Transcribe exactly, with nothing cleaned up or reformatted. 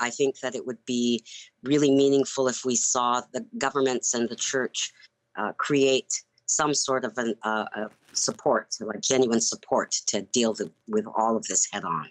I think that it would be really meaningful if we saw the governments and the church uh, create some sort of an, uh, a support, like genuine support, to deal the, with all of this head on.